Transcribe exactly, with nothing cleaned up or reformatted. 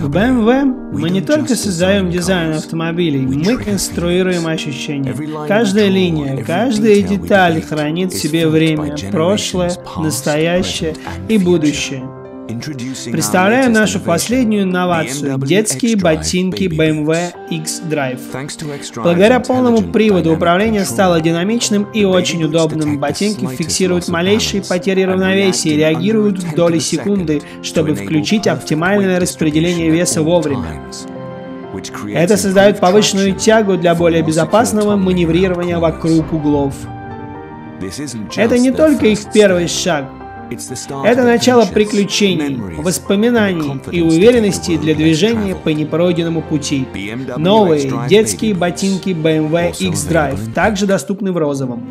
В бэ эм вэ мы не только создаем дизайн автомобилей, мы конструируем ощущения. Каждая линия, каждая деталь хранит в себе время, прошлое, настоящее и будущее. Представляю нашу последнюю инновацию – детские ботинки бэ эм вэ икс драйв. Благодаря полному приводу управление стало динамичным и очень удобным. Ботинки фиксируют малейшие потери равновесия и реагируют в доли секунды, чтобы включить оптимальное распределение веса вовремя. Это создает повышенную тягу для более безопасного маневрирования вокруг углов. Это не только их первый шаг. Это начало приключений, воспоминаний и уверенности для движения по непройденному пути. Новые детские ботинки бэ эм вэ икс драйв также доступны в розовом.